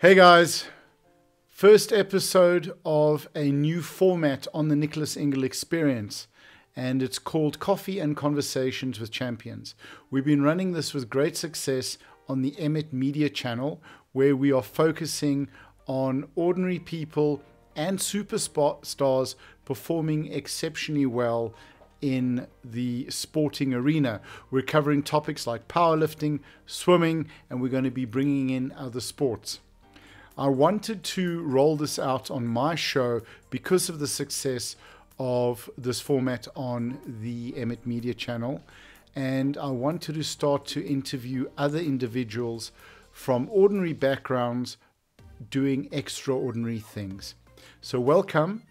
Hey guys, first episode of a new format on the Nicholas Ingel Experience, and it's called Coffee and Conversations with Champions. We've been running this with great success on the Emmett Media channel, where we are focusing on ordinary people and superstars performing exceptionally well in the sporting arena. We're covering topics like powerlifting, swimming, and we're going to be bringing in other sports. I wanted to roll this out on my show because of the success of this format on the Emmett Media channel, and I wanted to start to interview other individuals from ordinary backgrounds doing extraordinary things. So welcome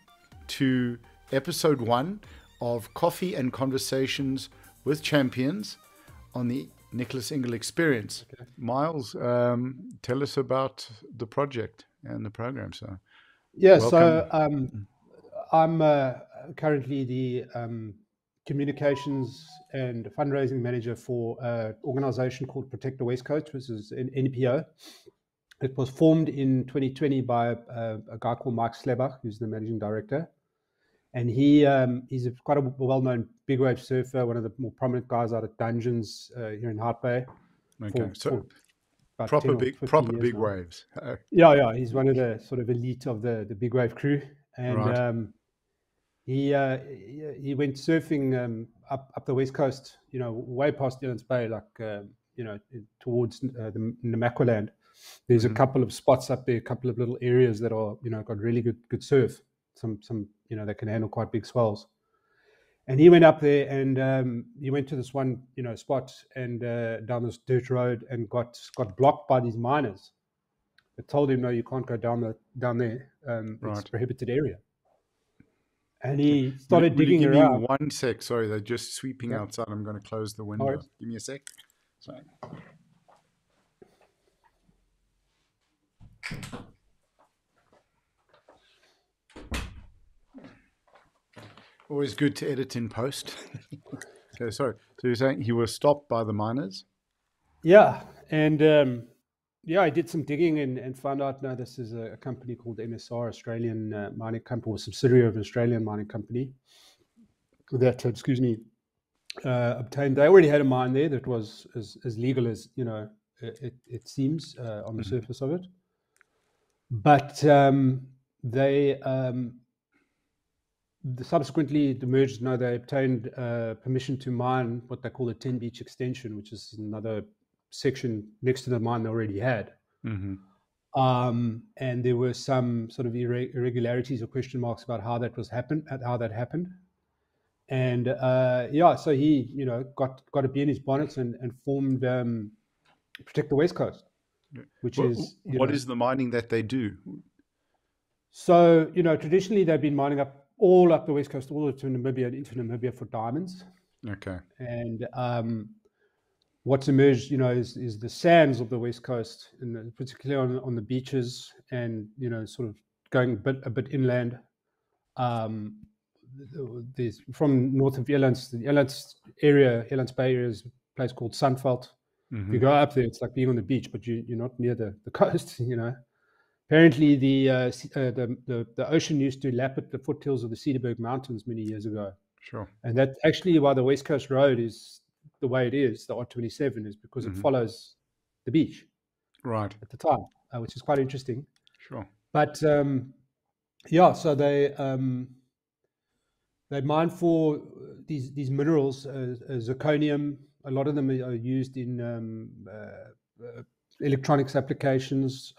to episode 1 of Coffee and Conversations with Champions on the Nicholas Ingel Experience. Okay. Miles, tell us about the project and the program. So, yeah, welcome. So I'm currently the communications and fundraising manager for an organization called Protect the West Coast, which is an NPO. It was formed in 2020 by a guy called Mike Schlebach, who's the managing director. And he's quite a well-known big wave surfer, one of the more prominent guys out at Dungeons here in Heart Bay. Okay, so proper big waves. Yeah, he's one of the sort of elite of the big wave crew. And right. He went surfing up the west coast, you know, way past Dylan's Bay, like you know, towards the Namaqualand. There's a couple of spots up there, a couple of little areas that are, you know, got really good surf. Some you know, that can handle quite big swells. And he went up there and he went to this one, you know, spot and down this dirt road and got blocked by these miners. They told him, no, you can't go down there. Right. It's a prohibited area. And he started digging around. Give me 1 sec. Sorry, they're just sweeping outside. I'm going to close the window. Right. Give me a sec. Sorry. Always good to edit in post. Okay, sorry. So you're saying he was stopped by the miners? Yeah, and yeah, I did some digging and found out, no, this is a company called MSR, Australian mining company, or subsidiary of an Australian mining company, that, obtained. They already had a mine there that was as legal as, you know, it seems on the surface of it. But they... subsequently, the mergers, no, they obtained permission to mine what they call the 10 Beach extension, which is another section next to the mine they already had. And there were some sort of irregularities or question marks about how that happened. And yeah, so he, you know, got a bee in his bonnets and formed Protect the West Coast, which is what is the mining that they do. So, you know, traditionally they've been mining up the west coast, all the way to Namibia and into Namibia for diamonds. Okay. And what's emerged, you know, is the sands of the west coast, and particularly on the beaches, and you know, sort of going a bit inland. There's from north of Elands, the Elands Bay area is a place called Sunfelt. If you go up there, it's like being on the beach, but you're not near the coast, you know. Apparently, the ocean used to lap at the foothills of the Cedarburg Mountains many years ago. Sure. And that's actually why the West Coast Road is the way it is, the R 27, is because it follows the beach. Right. At the time, which is quite interesting. Sure. But, yeah, so they mine for these minerals, zirconium. A lot of them are used in electronics applications.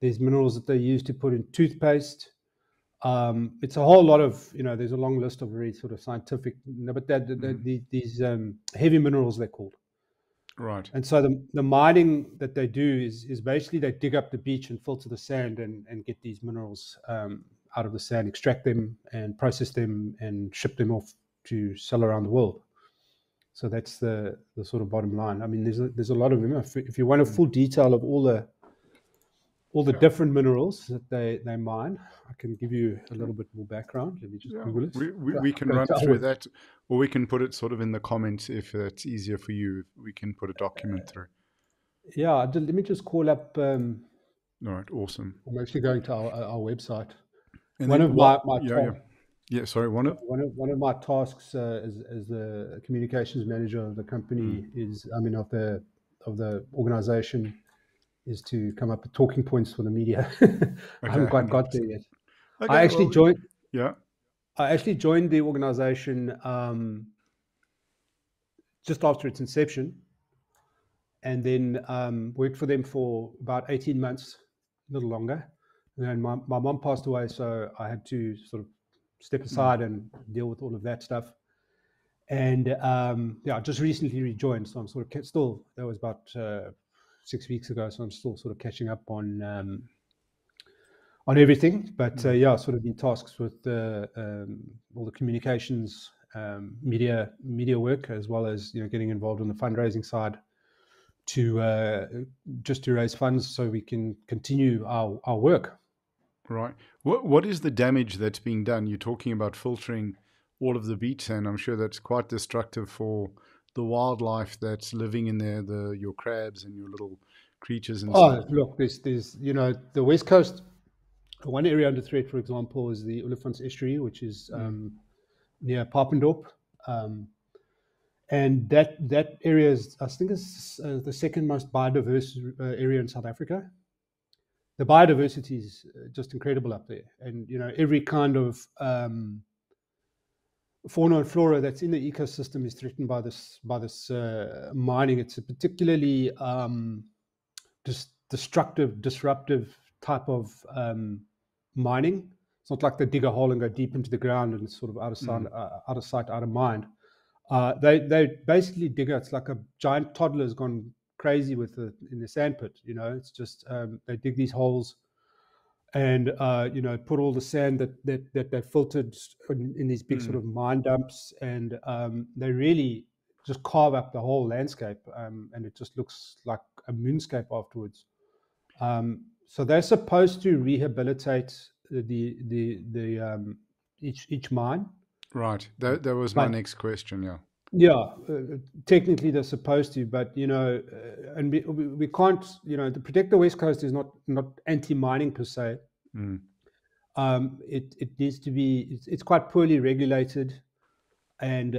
There's minerals that they use to put in toothpaste. It's a whole lot of, you know, there's a long list of very sort of scientific, but these heavy minerals, they're called. Right. And so the mining that they do is basically they dig up the beach and filter the sand and get these minerals out of the sand, extract them and process them and ship them off to sell around the world. So that's the sort of bottom line. I mean, there's a lot of them. If you want a full detail of all the different minerals that they mine, I can give you a little bit more background. Let me just Google it. We can run through that, or we can put it sort of in the comments if it's easier for you. We can put a document through. Yeah, let me just call up All right, awesome. I'm actually going to our website. And one of my tasks as the communications manager of the company of the organization is to come up with talking points for the media. Okay, I haven't quite got there yet. Okay, I actually joined. Yeah, I actually joined the organization just after its inception, and then worked for them for about 18 months, a little longer. And then my mom passed away, so I had to sort of step aside and deal with all of that stuff. And yeah, I just recently rejoined, so I'm sort of still. That was about 6 weeks ago, so I'm still sort of catching up on everything. But yeah, sort of been tasked with all the communications, media work, as well as getting involved on the fundraising side to just to raise funds so we can continue our work. Right. What is the damage that's being done? You're talking about filtering all of the beach sand. I'm sure that's quite destructive for the wildlife that's living in there, your crabs and your little creatures and stuff. Oh, look, there's the West Coast, one area under threat, for example, is the Olifants Estuary, which is near Papendorp. And that area is, I think, the second most biodiverse area in South Africa. The biodiversity is just incredible up there, and every kind of fauna and flora that's in the ecosystem is threatened by this mining. It's a particularly destructive, disruptive type of mining. It's not like they dig a hole and go deep into the ground and it's sort of out of sight, out of sight, out of mind. They basically dig out. It's like a giant toddler has gone crazy in the sand pit. It's just they dig these holes and put all the sand that they filtered in these big sort of mine dumps, and they really just carve up the whole landscape, and it just looks like a moonscape afterwards. So they're supposed to rehabilitate each mine. Right. That was my next question. Yeah. Yeah. Technically, they're supposed to, but and we can't. The Protect the West Coast is not anti-mining per se. Mm. It needs to be. It's quite poorly regulated, and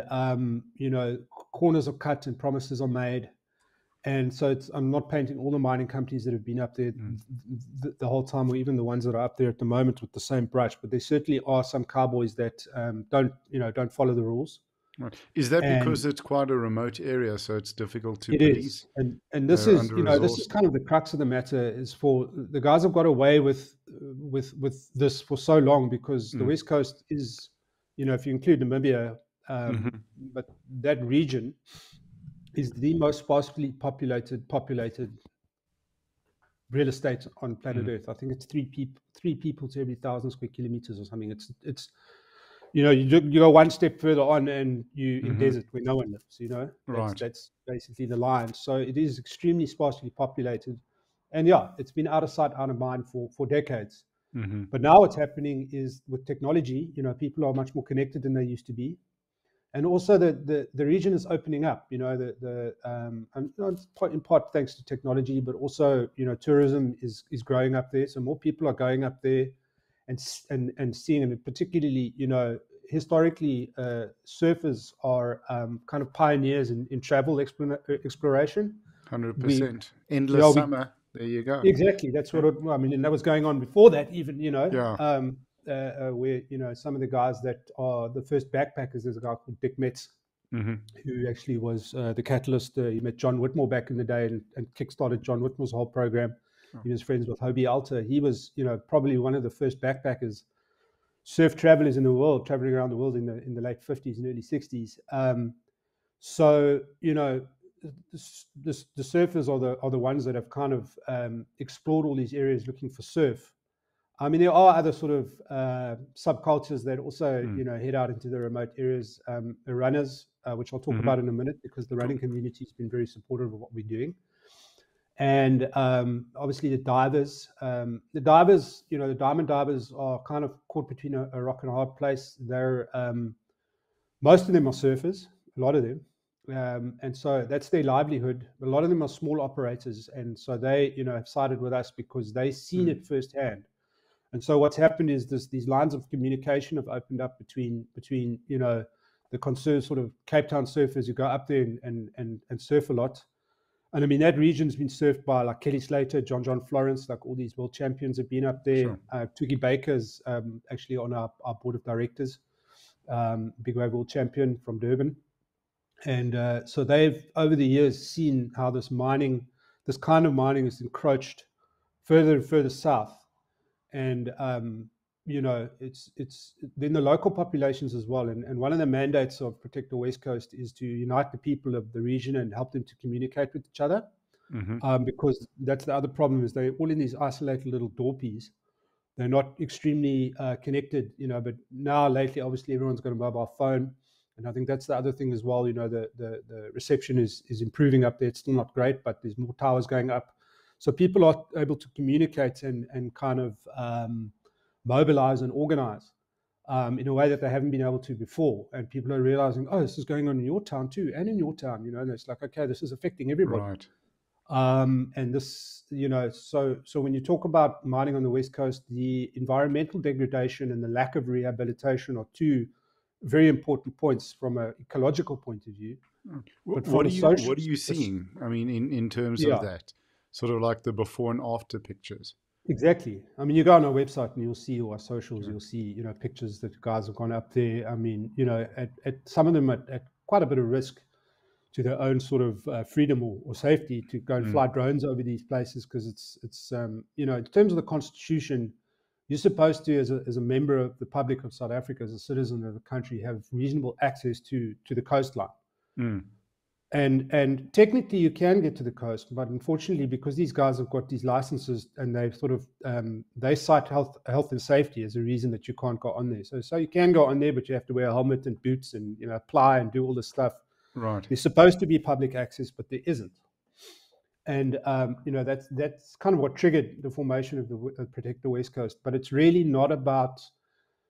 corners are cut and promises are made, and so I'm not painting all the mining companies that have been up there the whole time, or even the ones that are up there at the moment, with the same brush. But there certainly are some cowboys that don't follow the rules. Right. Is that because it's quite a remote area, so it's difficult to police? It is, and this is this is kind of the crux of the matter. Is for the guys have got away with this for so long because the West Coast is, if you include Namibia, but that region is the most sparsely populated real estate on planet Earth. I think it's three people to every 1,000 square kilometers or something. It's you go one step further on and you're in desert where no one lives, Right. That's basically the line. So it is extremely sparsely populated. And yeah, it's been out of sight, out of mind for decades. But now what's happening is with technology, people are much more connected than they used to be. And also the region is opening up, in part thanks to technology, but also, tourism is growing up there. So more people are going up there and seeing, and particularly, historically, surfers are kind of pioneers in travel exploration. 100%. Endless summer. There you go. Exactly. That's what I mean. And that was going on before that, even, Yeah. Where, some of the guys that are the first backpackers, there's a guy called Dick Metz, who actually was the catalyst. He met John Whitmore back in the day and kickstarted John Whitmore's whole program. Oh. He was friends with Hobie Alter. He was, probably one of the first backpackers, surf travelers in the world, traveling around the world in the late 50s and early 60s. So, the surfers are the ones that have kind of explored all these areas looking for surf. I mean, there are other sort of subcultures that also, head out into the remote areas. The runners, which I'll talk about in a minute, because the running community has been very supportive of what we're doing. And obviously the divers, the diamond divers are kind of caught between a rock and a hard place. Most of them are surfers, a lot of them, And so that's their livelihood. A lot of them are small operators, and so they, you know, have sided with us because they've seen it firsthand. And so what's happened is this: these lines of communication have opened up between you know, the concerned sort of Cape Town surfers who go up there and surf a lot. And I mean, that region's been surfed by like Kelly Slater, John Florence, like all these world champions have been up there. Sure. Twiggy Baker's actually on our board of directors, big wave world champion from Durban. And so they've, over the years, seen how this mining, this kind of mining, has encroached further and further south. And, you know, it's then the local populations as well. And one of the mandates of Protect the West Coast is to unite the people of the region and help them to communicate with each other, because that's the other problem, is they're all in these isolated little dorpies. They're not extremely connected, you know, but now lately, obviously, everyone's got a mobile phone. And I think that's the other thing as well. You know, the reception is improving up there. It's still not great, but there's more towers going up. So people are able to communicate and kind of mobilize and organize in a way that they haven't been able to before. And people are realizing, oh, this is going on in your town too, and in your town, you know, and it's like, okay, this is affecting everybody. Right. And this, you know, so when you talk about mining on the West Coast, the environmental degradation and the lack of rehabilitation are two very important points from an ecological point of view. But what are you seeing? I mean, in terms of that, sort of like the before and after pictures. Exactly. I mean, you go on our website and you'll see, or our socials, you'll see, you know, pictures that guys have gone up there. I mean, you know, at some of them at quite a bit of risk to their own sort of freedom or safety to go and fly drones over these places, because it's you know, in terms of the Constitution, you're supposed to, as a member of the public of South Africa, as a citizen of the country, have reasonable access to the coastline. And technically you can get to the coast, but unfortunately, because these guys have got these licenses and they've sort of, they cite health and safety as a reason that you can't go on there. So you can go on there, but you have to wear a helmet and boots and, you know, apply and do all this stuff. Right. There's supposed to be public access, but there isn't. And, you know, that's kind of what triggered the formation of the Protect the West Coast. But it's really not about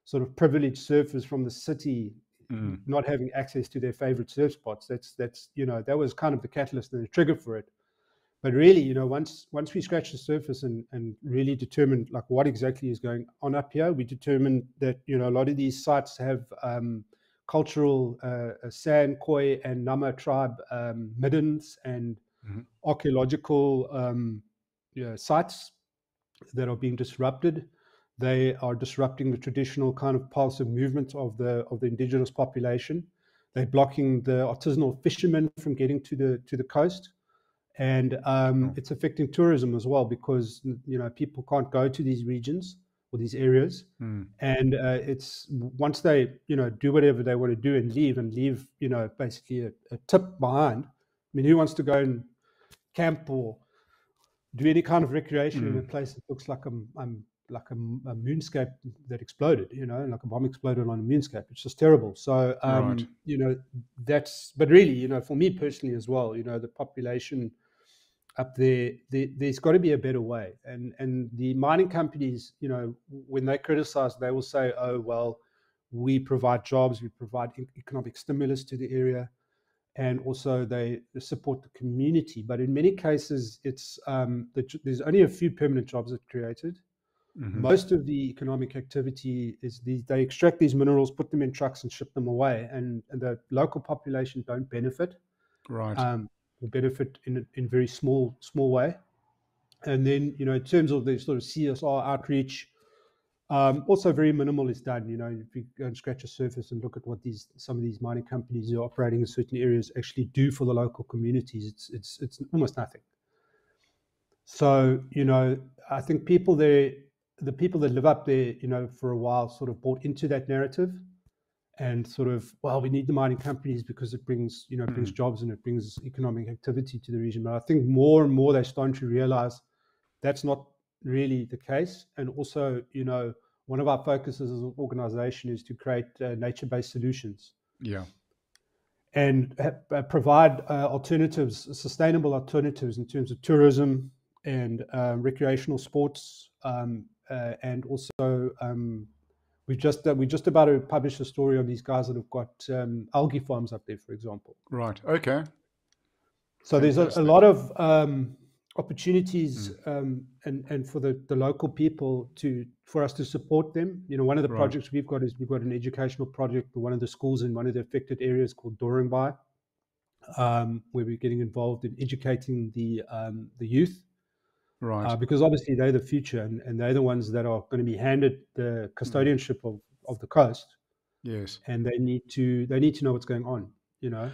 sort of privileged surfers from the city not having access to their favorite surf spots. That's you know, that was kind of the catalyst and the trigger for it. But really, you know, once we scratch the surface and really determine, like, what exactly is going on up here, we determined that, you know, a lot of these sites have cultural San, Khoi, and Nama tribe middens and archaeological sites that are being disrupted. They are disrupting the traditional kind of pulse of movement of the indigenous population. They're blocking the artisanal fishermen from getting to the coast, and it's affecting tourism as well, because, you know, people can't go to these regions or these areas, and it's, once they, you know, do whatever they want to do and leave, you know, basically a tip behind. I mean, who wants to go and camp or do any kind of recreation in a place that looks like a moonscape that exploded, you know, like a bomb exploded on a moonscape? It's just terrible. So, you know, but really, you know, for me personally as well, you know, the population up there, there's got to be a better way. And the mining companies, you know, when they criticize, they will say, oh, well, we provide jobs, we provide economic stimulus to the area, and also they support the community. But in many cases, it's there's only a few permanent jobs that are created. Most of the economic activity is they extract these minerals, put them in trucks, and ship them away, and the local population don't benefit. Right, will benefit in very small way. And then, you know, in terms of the sort of CSR outreach, also very minimal is done. You know, if you go and scratch the surface and look at what some of these mining companies who are operating in certain areas actually do for the local communities, it's almost nothing. So, you know, I think the people that live up there, you know, for a while sort of bought into that narrative and sort of, well, we need the mining companies because it brings, you know, it brings jobs and it brings economic activity to the region. But I think more and more they're starting to realize that's not really the case. And also, you know, one of our focuses as an organization is to create nature-based solutions, and provide alternatives, sustainable alternatives, in terms of tourism and recreational sports, and also We just about to publish a story on these guys that have got algae farms up there, for example. Right. Okay. So there's a lot of opportunities and for the local people for us to support them. You know, one of the projects we've got is we've got an educational project for one of the schools in one of the affected areas called Dylan's Bay, where we're getting involved in educating the youth. Right. Because obviously they're the future, and they're the ones that are going to be handed the custodianship of the coast. Yes. And they need to know what's going on, you know.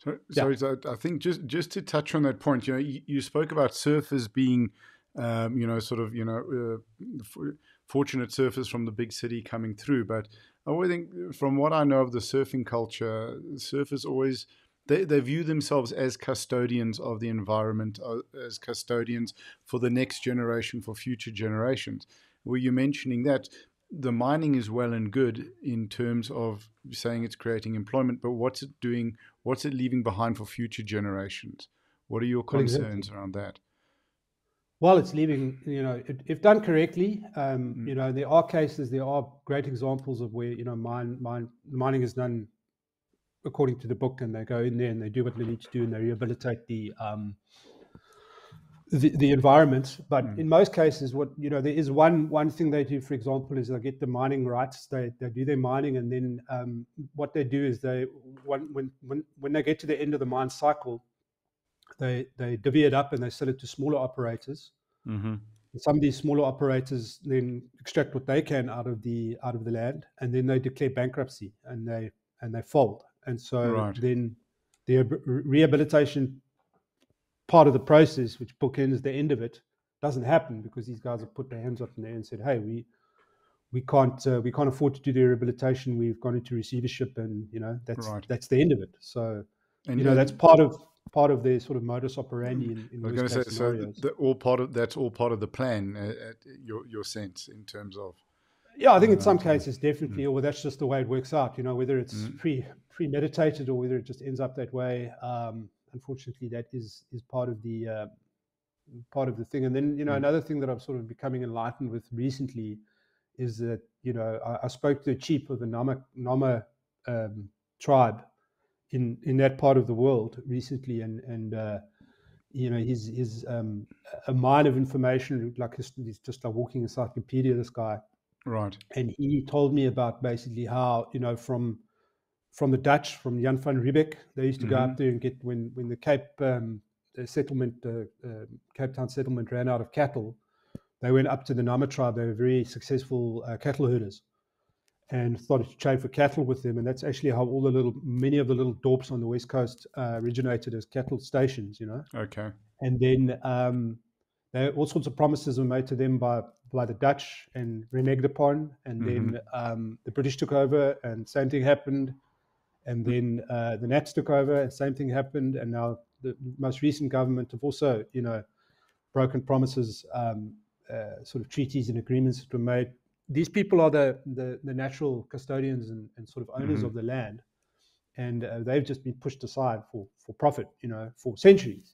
So I think just to touch on that point, you know, you spoke about surfers being, you know, sort of, you know, fortunate surfers from the big city coming through. But I always think, from what I know of the surfing culture, surfers always they view themselves as custodians of the environment, as custodians for the next generation, for future generations. Were you mentioning that? The mining is well and good in terms of saying it's creating employment, but what's it doing? What's it leaving behind for future generations? What are your concerns around that? Well, it's leaving, you know, if done correctly, you know, there are great examples of where, you know, mining is done according to the book, and they go in there and they do what they need to do and they rehabilitate the environment. But in most cases, what, you know, there is one thing they do, for example, is they get the mining rights. They do their mining, and then what they do is when they get to the end of the mine cycle, they divvy it up and they sell it to smaller operators. Mm-hmm. Some of these smaller operators then extract what they can out of the land, and then they declare bankruptcy and they fold. And so then the rehabilitation part of the process, which bookends the end of it, doesn't happen because these guys have put their hands up in there and said, "Hey, we can't afford to do the rehabilitation. We've gone into receivership, and you know that's the end of it." So, and you know, that's part of their sort of modus operandi. In I was going to say, scenarios. So that's all part of the plan. Your sense in terms of. Yeah, I think in some cases definitely, or that's just the way it works out. You know, whether it's premeditated or whether it just ends up that way. Unfortunately, that is part of the thing. And then, you know, another thing that I'm sort of becoming enlightened with recently is that, you know, I spoke to the chief of the Nama tribe in that part of the world recently, and you know, he's a mine of information. Like he's just like walking encyclopedia, this guy. Right. And he told me about basically how, you know, from the Dutch, from Jan van Riebeck, they used to go up there and get when the Cape Town settlement ran out of cattle, they went up to the Nama tribe. They were very successful cattle herders, and started to trade for cattle with them. And that's actually how all many of the little dorps on the West Coast originated as cattle stations. You know. Okay. And then all sorts of promises were made to them by the Dutch and reneged upon, and then the British took over, and same thing happened. And then the Nats took over, and same thing happened. And now the most recent government have also, you know, broken promises, sort of treaties and agreements that were made. These people are the natural custodians and sort of owners of the land. And they've just been pushed aside for profit, you know, for centuries.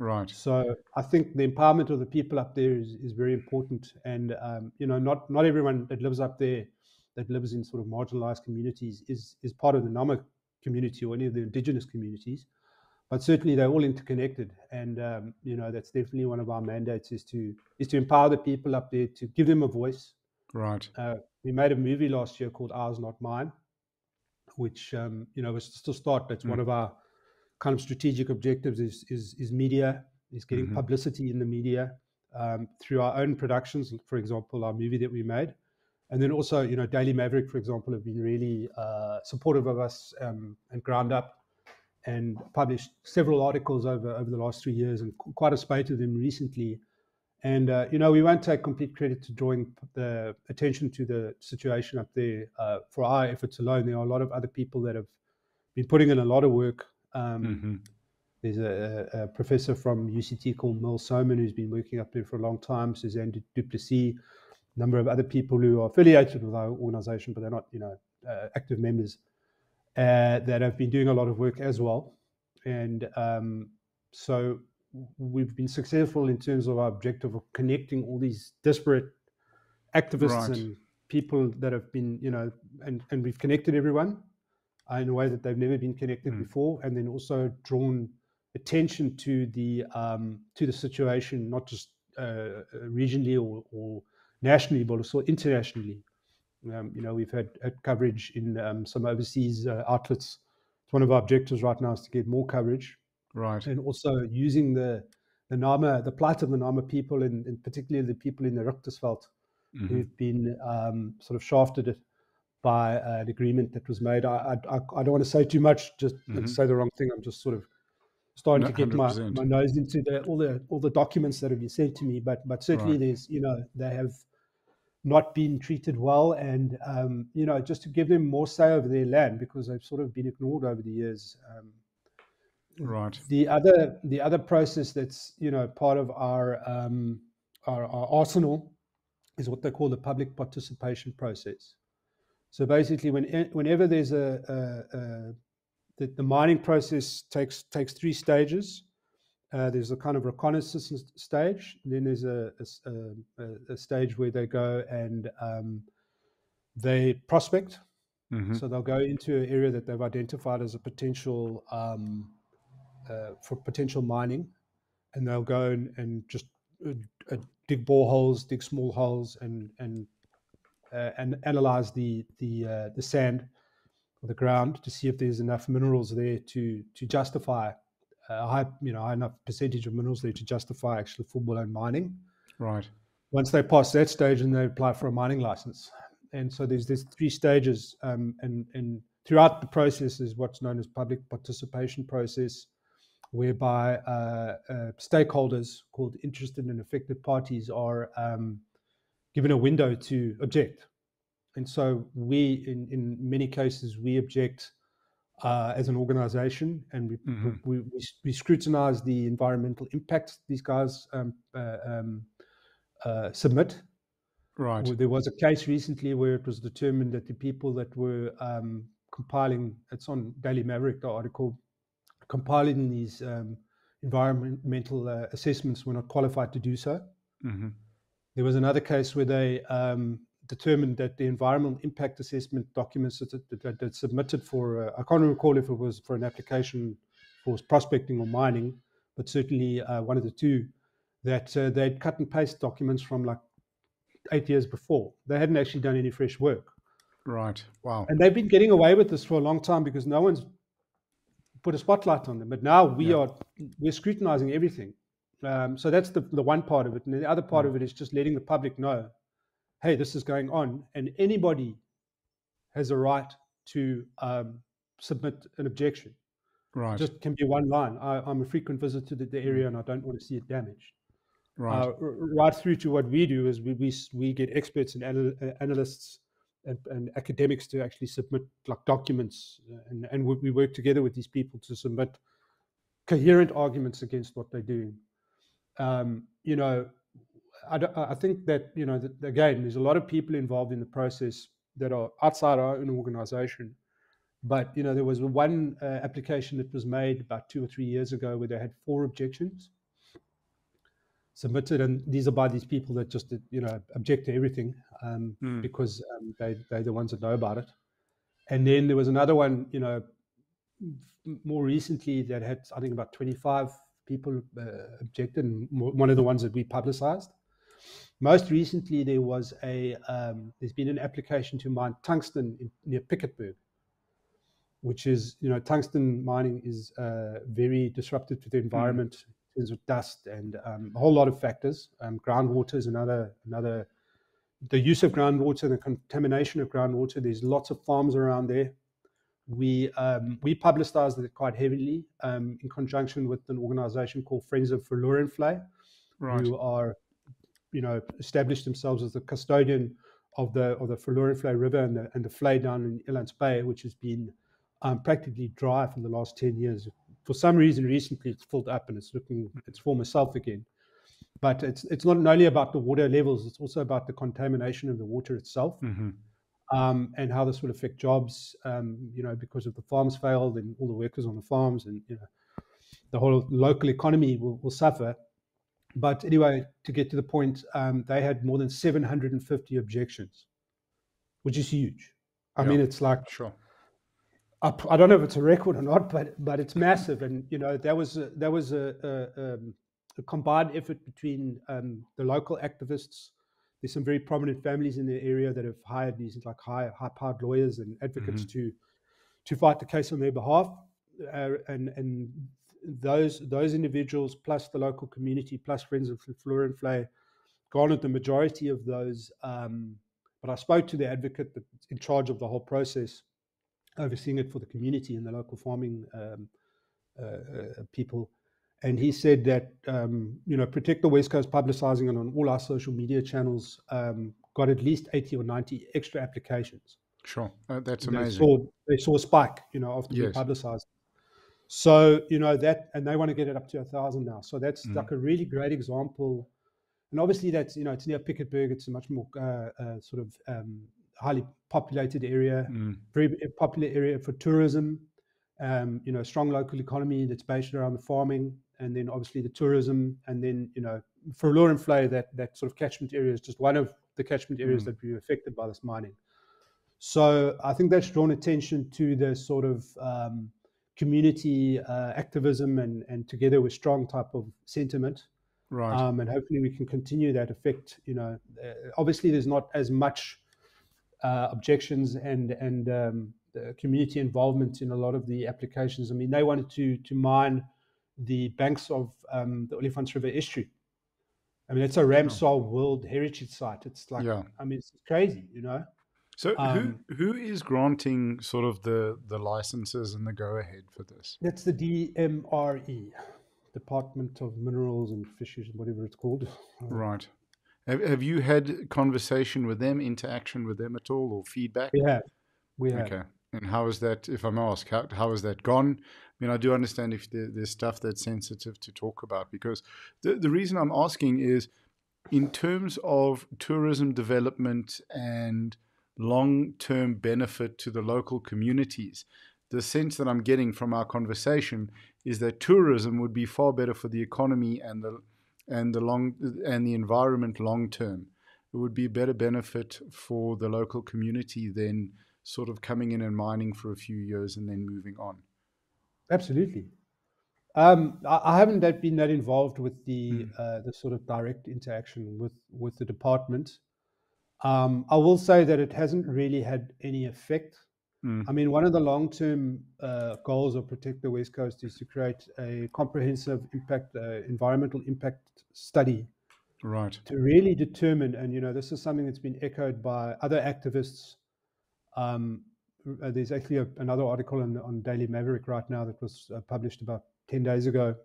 Right. So I think the empowerment of the people up there is very important. And, you know, not everyone that lives up there, that lives in sort of marginalized communities, is part of the Nama community or any of the indigenous communities, but certainly they're all interconnected. And, you know, that's definitely one of our mandates is to empower the people up there, to give them a voice. Right. We made a movie last year called Ours Not Mine, which, you know, was just to start. That's one of our kind of strategic objectives is media, is getting publicity in the media through our own productions, for example, our movie that we made. And then also, you know, Daily Maverick, for example, have been really supportive of us and ground up and published several articles over the last 3 years, and quite a spate of them recently. And, you know, we won't take complete credit to drawing the attention to the situation up there for our efforts alone. There are a lot of other people that have been putting in a lot of work. There's a professor from UCT called Mil Soman who's been working up there for a long time, Suzanne Duplessis, a number of other people who are affiliated with our organization, but they're not, you know, active members that have been doing a lot of work as well. And so we've been successful in terms of our objective of connecting all these disparate activists and people that have been, you know, and we've connected everyone in a way that they've never been connected before, and then also drawn attention to the situation, not just regionally or nationally, but also internationally. You know, we've had coverage in some overseas outlets. It's one of our objectives right now is to get more coverage, right? And also using the plight of the Nama people, and particularly the people in the Richtersveld, who've been sort of shafted by an agreement that was made. I don't want to say too much, just say the wrong thing. I'm just sort of starting to get my nose into all the documents that have been sent to me. But certainly there's, you know, they have not been treated well, and you know, just to give them more say over their land, because they've sort of been ignored over the years. Right. The other process that's, you know, part of our arsenal is what they call the public participation process. So basically, whenever there's the mining process takes three stages. There's a kind of reconnaissance stage. Then there's a stage where they go and they prospect. So they'll go into an area that they've identified as a potential for potential mining, and they'll go and just dig boreholes, dig small holes, and analyze the sand or the ground to see if there's enough minerals there to justify a high enough percentage of minerals there to justify actually full-blown mining. Right. Once they pass that stage, and they apply for a mining license. And so there's three stages, and throughout the process is what's known as public participation process, whereby stakeholders called interested and affected parties are given a window to object. And so we, in many cases, we object as an organization, and we scrutinize the environmental impacts these guys submit. Right. There was a case recently where it was determined that the people that were compiling, it's on Daily Maverick, the article, compiling these environmental assessments were not qualified to do so. There was another case where they determined that the environmental impact assessment documents that submitted for, I can't recall if it was for an application for prospecting or mining, but certainly one of the two, that they'd cut and paste documents from like 8 years before. They hadn't actually done any fresh work. Right. Wow. And they've been getting away with this for a long time because no one's put a spotlight on them. But now we're scrutinizing everything. So that's the one part of it. And the other part of it is just letting the public know, hey, this is going on, and anybody has a right to submit an objection. Right. It just can be one line. I'm a frequent visitor to the area, and I don't want to see it damaged. Right. Right through to what we do is we get experts and analysts and academics to actually submit like documents, and we work together with these people to submit coherent arguments against what they're doing. You know, I think that, you know, that, again, there's a lot of people involved in the process that are outside our own organization. But, you know, there was one application that was made about 2 or 3 years ago where they had 4 objections submitted. And these are by these people that just, you know, object to everything because they're the ones that know about it. And then there was another one, you know, more recently that had, I think, about 25 people objected, and one of the ones that we publicized. Most recently, there was there's been an application to mine tungsten near Piketberg, which is, you know, tungsten mining is very disruptive to the environment in terms of dust and a whole lot of factors. Groundwater is another, the use of groundwater, the contamination of groundwater. There's lots of farms around there. We publicized it quite heavily in conjunction with an organization called Friends of Verlorenvlei, who are, you know, established themselves as the custodian of the Verlorenvlei River and the flay down in Elands Bay, which has been practically dry for the last 10 years. For some reason, recently it's filled up and it's looking its former self again. But it's not only about the water levels; it's also about the contamination of the water itself. And how this will affect jobs, you know, because if the farms failed and all the workers on the farms and, you know, the whole local economy will suffer. But anyway, to get to the point, they had more than 750 objections which is huge. I mean, it's like, sure, I don't know if it's a record or not, but it's massive. And you know, that was a combined effort between the local activists. There's some very prominent families in the area that have hired these like high-powered lawyers and advocates to fight the case on their behalf, and those individuals plus the local community plus Friends of Verlorenvlei garnered the majority of those. But I spoke to the advocate that's in charge of the whole process, overseeing it for the community and the local farming people. And he said that, you know, Protect the West Coast publicizing it on all our social media channels got at least 80 or 90 extra applications. Sure. That's amazing. They saw a spike, you know, after we publicized. So, you know, that, and they want to get it up to 1,000 now. So that's like a really great example. And obviously that's, you know, it's near Piketberg. It's a much more sort of highly populated area, very popular area for tourism. You know, strong local economy that's based around the farming, and then obviously the tourism, and then, you know, for Verlorenvlei, that sort of catchment area is just one of the catchment areas that were affected by this mining. So I think that's drawn attention to the sort of community activism and together with strong type of sentiment. Right. And hopefully we can continue that effect. You know, obviously there's not as much objections and community involvement in a lot of the applications. I mean, they wanted to mine the banks of the Olifants River estuary. I mean, it's a Ramsar World Heritage Site. It's like, I mean, it's crazy, you know. So who is granting sort of the licenses and the go-ahead for this? That's the DMRE, Department of Minerals and Fisheries, whatever it's called. Right. Have you had conversation with them, interaction with them at all, or feedback? Yeah, we have. Okay. And how is that, if I may ask, how has that gone? I mean, I do understand if there's stuff that's sensitive to talk about, because the reason I'm asking is in terms of tourism development and long-term benefit to the local communities, the sense that I'm getting from our conversation is that tourism would be far better for the economy and the environment long-term. It would be a better benefit for the local community than sort of coming in and mining for a few years and then moving on. Absolutely. I haven't been that involved with the sort of direct interaction with the department. I will say that it hasn't really had any effect. I mean, one of the long-term goals of Protect the West Coast is to create a comprehensive environmental impact study. Right. To really determine, and you know, this is something that's been echoed by other activists. There's actually another article on Daily Maverick right now that was published about 10 days ago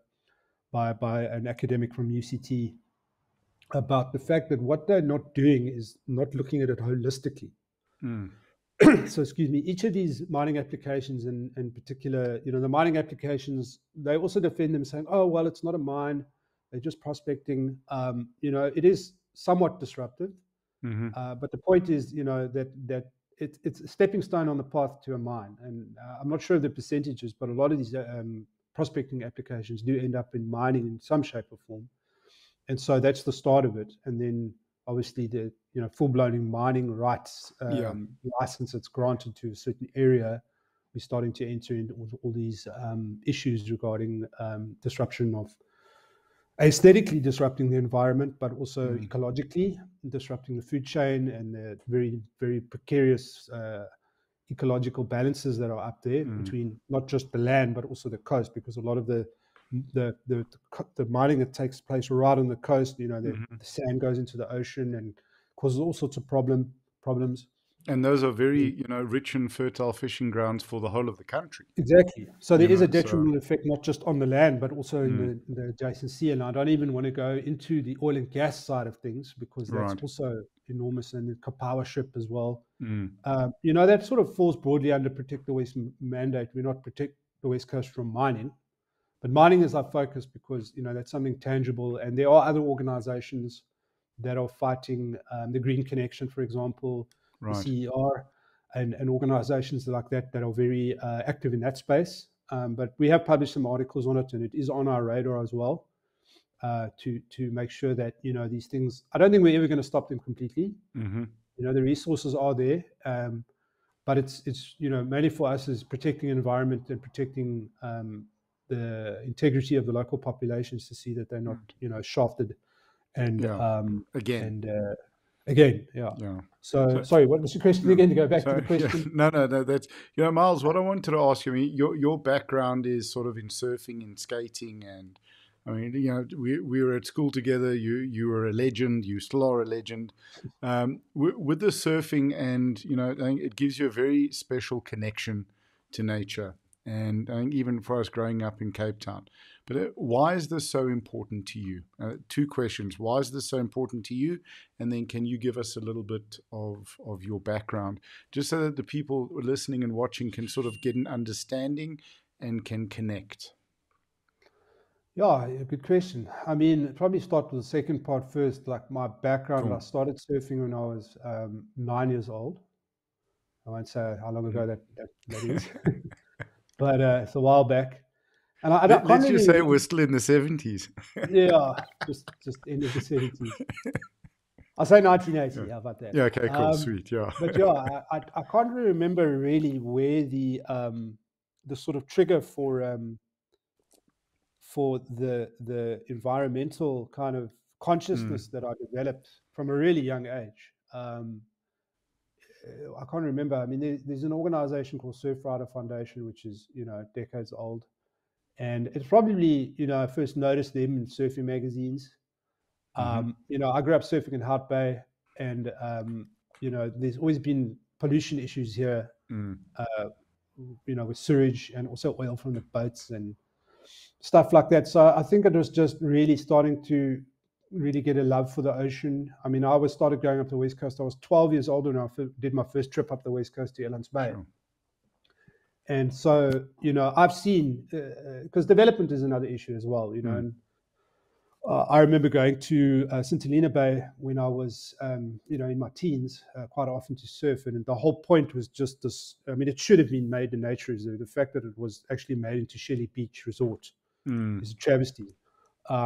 by an academic from UCT about the fact that what they're not doing is not looking at it holistically. So, excuse me, each of these mining applications, and in particular, you know, the mining applications, they also defend them saying, oh, well, it's not a mine. They're just prospecting. You know, it is somewhat disruptive. But the point is, you know, that it's a stepping stone on the path to a mine. And I'm not sure of the percentages, but a lot of these prospecting applications do end up in mining in some shape or form. And so that's the start of it. And then obviously the, you know, full-blown mining rights license that's granted to a certain area, we're starting to enter into all these issues regarding disruption of, aesthetically disrupting the environment, but also ecologically disrupting the food chain and the very, very precarious ecological balances that are up there between not just the land, but also the coast, because a lot of the mining that takes place right on the coast, you know, the sand goes into the ocean and causes all sorts of problems. And those are very, you know, rich and fertile fishing grounds for the whole of the country. Exactly. So there is a detrimental effect, not just on the land, but also in the adjacent sea. And I don't even want to go into the oil and gas side of things, because that's also enormous, and the kapowership as well. You know, that sort of falls broadly under Protect the West mandate. We're not Protect the West Coast from mining. But mining is our focus because, you know, that's something tangible. And there are other organizations that are fighting the Green Connection, for example, the CER, and organizations like that that are very active in that space. But we have published some articles on it, and it is on our radar as well to make sure that, you know, these things, I don't think we're ever going to stop them completely. You know, the resources are there, but it's you know, mainly for us is protecting the environment and protecting the integrity of the local populations to see that they're not, you know, shafted, and again. So sorry, what was your question again? To go back to the question. No, that's, you know, Miles, what I wanted to ask you, I mean, your background is sort of in surfing and skating, and I mean, you know, we were at school together. You were a legend. You still are a legend. With the surfing, and you know, I think it gives you a very special connection to nature. And I think even for us growing up in Cape Town. But why is this so important to you? Two questions. Why is this so important to you? And then can you give us a little bit of your background, just so that the people listening and watching can sort of get an understanding and can connect? Yeah, good question. I mean, probably start with the second part first, like my background. Cool. I started surfing when I was 9 years old. I won't say how long ago that is. But it's a while back, and I don't. Let's just say we're still in the 70s. Yeah, just end of the 70s. I'll say 1980. Yeah. How about that? Yeah. Okay. Cool. Sweet. Yeah. But yeah, I can't really remember really where the sort of trigger for the environmental kind of consciousness that I developed from a really young age. I can't remember. I mean, there's an organization called Surfrider Foundation, which is, you know, decades old. And it's probably, you know, I first noticed them in surfing magazines. You know, I grew up surfing in Heart Bay, and, you know, there's always been pollution issues here, you know, with sewage and also oil from the boats and stuff like that. So I think it was just really starting to really get a love for the ocean. I mean, I started going up the West Coast. I was 12 years old when I did my first trip up the West Coast to Elands Bay. Sure. And so, you know, I've seen, because development is another issue as well, you know. And I remember going to St. Helena Bay when I was, you know, in my teens, quite often to surf. And the whole point was just this. I mean, it should have been made in nature. The fact that it was actually made into Shelley Beach Resort is a travesty.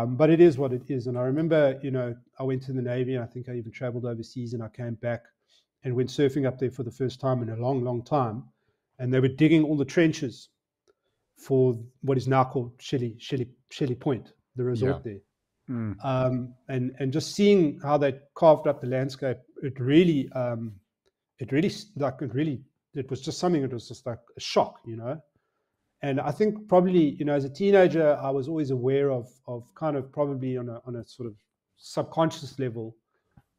But it is what it is. And I remember, you know, I went to the Navy, and I think I even traveled overseas, and I came back and went surfing up there for the first time in a long, long time. And they were digging all the trenches for what is now called Shelley Point, the resort there. And just seeing how they carved up the landscape, it was just something that was just like a shock, you know. And I think probably, you know, as a teenager, I was always aware of kind of probably on a sort of subconscious level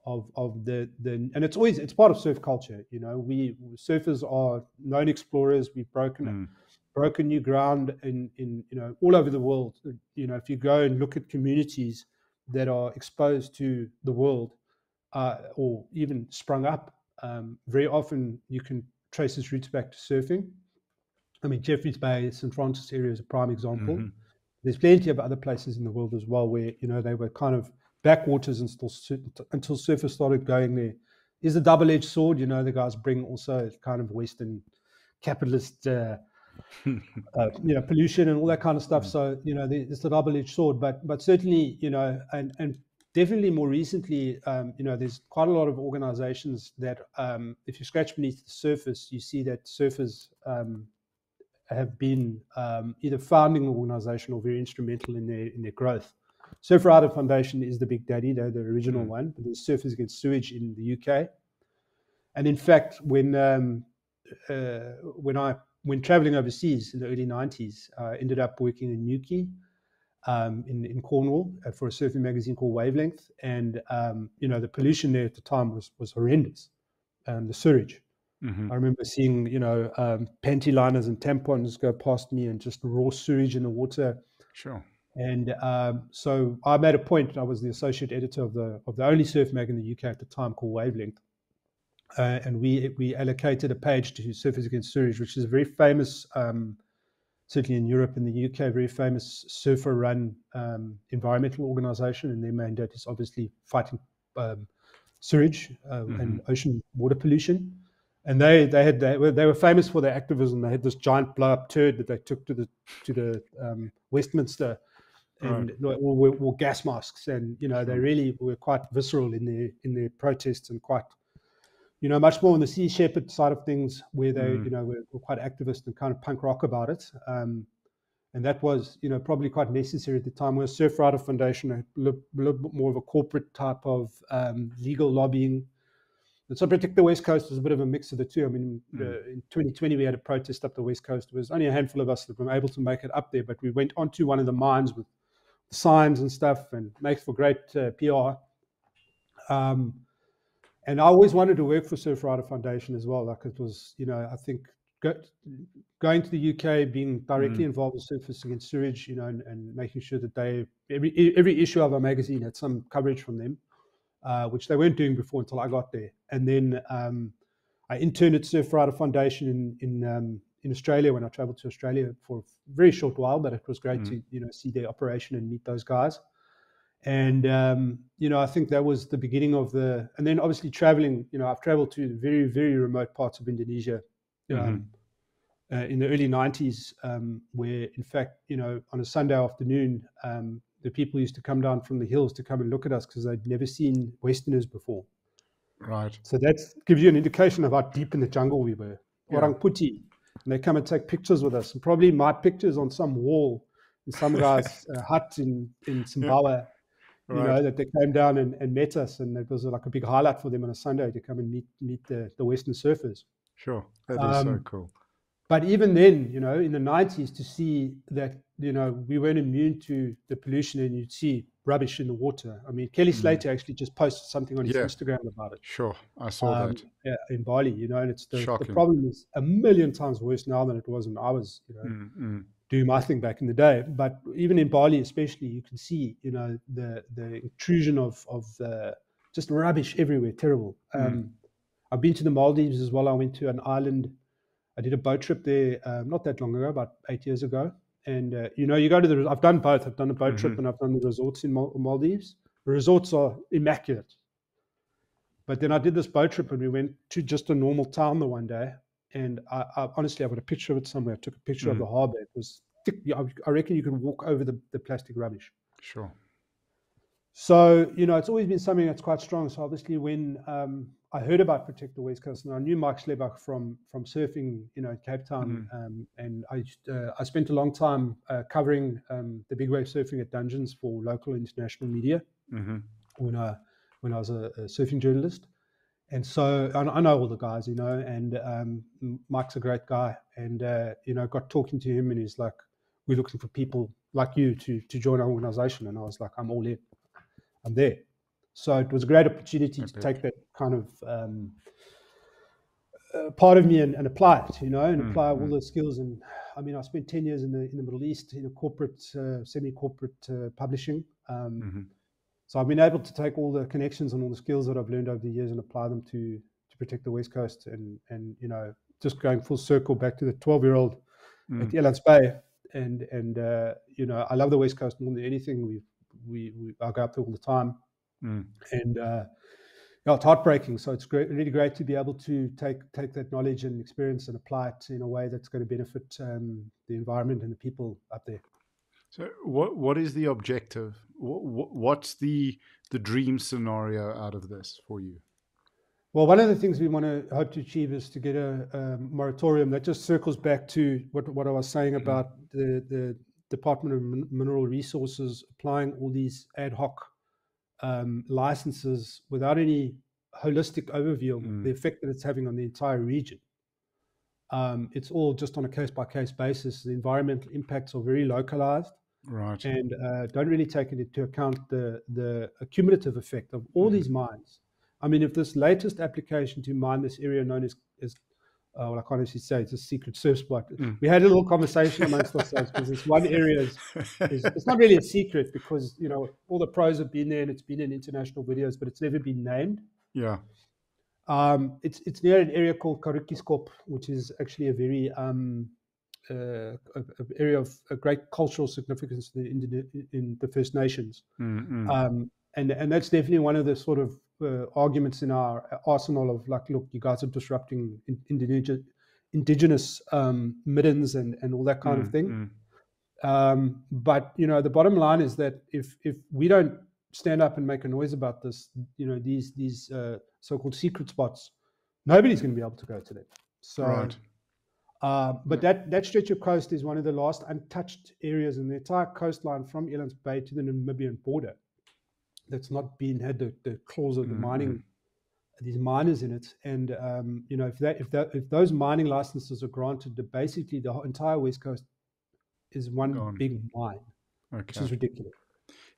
of the and it's part of surf culture, you know. We surfers are known explorers. We've broken new ground in you know, all over the world. You know, if you go and look at communities that are exposed to the world or even sprung up, very often you can trace its roots back to surfing. I mean, Jeffreys Bay, St. Francis area is a prime example. There's plenty of other places in the world as well where, you know, they were kind of backwaters until surfers started going there. Is a double-edged sword, you know. The guys bring also kind of Western capitalist, you know, pollution and all that kind of stuff. So, you know, it's a double-edged sword. But certainly, you know, and definitely more recently, you know, there's quite a lot of organizations that if you scratch beneath the surface, you see that surfers have been either founding the organization or very instrumental in their growth. Surfrider Foundation is the big daddy. They're the original one. But there's Surfers Against Sewage in the UK. And in fact, when traveling overseas in the early 90s, I ended up working in Newquay in Cornwall for a surfing magazine called Wavelength. And, you know, the pollution there at the time was horrendous, the sewage. I remember seeing, you know, panty liners and tampons go past me and just raw sewage in the water. Sure. And so I made a point. I was the associate editor of the only surf mag in the UK at the time called Wavelength. And we allocated a page to Surfers Against Sewage, which is a very famous, certainly in Europe and the UK, very famous surfer-run environmental organization. And their mandate is obviously fighting sewage and ocean water pollution. And they were famous for their activism. They had this giant blow-up turd that they took to the Westminster, and wore gas masks. And you know, they really were quite visceral in their protests and quite you know, much more on the Sea Shepherd side of things, where they, you know, were quite activist and kind of punk rock about it. And that was, you know, probably quite necessary at the time. Where Surfrider Foundation had a little bit more of a corporate type of legal lobbying. And so Protect the West Coast was a bit of a mix of the two. I mean, in 2020, we had a protest up the West Coast. It was only a handful of us that were able to make it up there, but we went onto one of the mines with signs and stuff, and makes for great PR. And I always wanted to work for Surfrider Foundation as well. Like, it was, you know, I think going to the UK, being directly involved with Surfers Against Sewage, you know, and making sure that they, every issue of our magazine had some coverage from them, which they weren't doing before until I got there. And then I interned at Surfrider Foundation in Australia when I traveled to Australia for a very short while, but it was great to, you know, see their operation and meet those guys. And, you know, I think that was the beginning of the, and then obviously traveling, you know, I've traveled to very, very remote parts of Indonesia in the early 90s, where in fact, you know, on a Sunday afternoon, the people used to come down from the hills to come and look at us because they'd never seen Westerners before. Right. So that gives you an indication of how deep in the jungle we were. Orang Putih. And they come and take pictures with us, and probably my pictures on some wall in some guy's hut in Zimbabwe. You know, that they came down and met us, and it was like a big highlight for them on a Sunday to come and meet the Western surfers. Sure, that is so cool. But even then, you know, in the 90s, to see that, you know, we weren't immune to the pollution, and you'd see rubbish in the water. I mean, Kelly Slater actually just posted something on his Instagram about it. Sure, I saw that. Yeah, in Bali, you know, and it's the problem is a million times worse now than it was when I was, you know, doing my thing back in the day. But even in Bali, especially, you can see, you know, the intrusion of just rubbish everywhere. Terrible. I've been to the Maldives as well. I went to an island. I did a boat trip there not that long ago, about 8 years ago. And, you know, you go to the, I've done both. I've done a boat trip, and I've done the resorts in Maldives. The resorts are immaculate. But then I did this boat trip, and we went to just a normal town the one day. And I honestly, I've got a picture of it somewhere. I took a picture of the harbor. It was thick. I reckon you can walk over the plastic rubbish. Sure. So, you know, it's always been something that's quite strong. So obviously when I heard about Protect the West Coast, and I knew Mike Schlebach from surfing, you know, in Cape Town. And I spent a long time covering the big wave surfing at Dungeons for local and international media when I was a surfing journalist. And so I know all the guys, you know, and Mike's a great guy. And, you know, got talking to him, and he's like, we're looking for people like you to join our organization. And I was like, I'm all in. I'm there. So it was a great opportunity to take that kind of part of me and apply it, you know, and apply all those skills. And I mean, I spent 10 years in the Middle East in a corporate, semi-corporate publishing. So I've been able to take all the connections and all the skills that I've learned over the years and apply them to Protect the West Coast. And you know, just going full circle back to the 12-year-old at Elands Bay. And you know, I love the West Coast more than anything. I go up there all the time. And yeah, it's heartbreaking. So it's great, really great to be able to take that knowledge and experience and apply it in a way that's going to benefit the environment and the people up there. So what is the objective? What's the dream scenario out of this for you? Well, one of the things we want to hope to achieve is to get a moratorium that just circles back to what I was saying about the Department of Mineral Resources applying all these ad hoc licenses without any holistic overview of the effect that it's having on the entire region. It's all just on a case-by-case basis. The environmental impacts are very localized. Right. And don't really take into account the cumulative effect of all these mines. I mean, if this latest application to mine this area known as well, I can't actually say it's a secret surf spot. We had a little conversation amongst ourselves because this one area is it's not really a secret because, you know, all the pros have been there and it's been in international videos, but it's never been named. Yeah. It's near an area called Karukiskop, which is actually a very area of a great cultural significance in the First Nations. And that's definitely one of the sort of arguments in our arsenal of like, look, you guys are disrupting indigenous middens and all that kind of thing. But, you know, the bottom line is that if we don't stand up and make a noise about this, you know, these so-called secret spots nobody's going to be able to go to them. So, right. But that stretch of coast is one of the last untouched areas in the entire coastline from Elands Bay to the Namibian border. That's not been had the claws of the mining, these miners in it. And you know, if those mining licenses are granted, basically the entire West Coast is one big mine, which is ridiculous.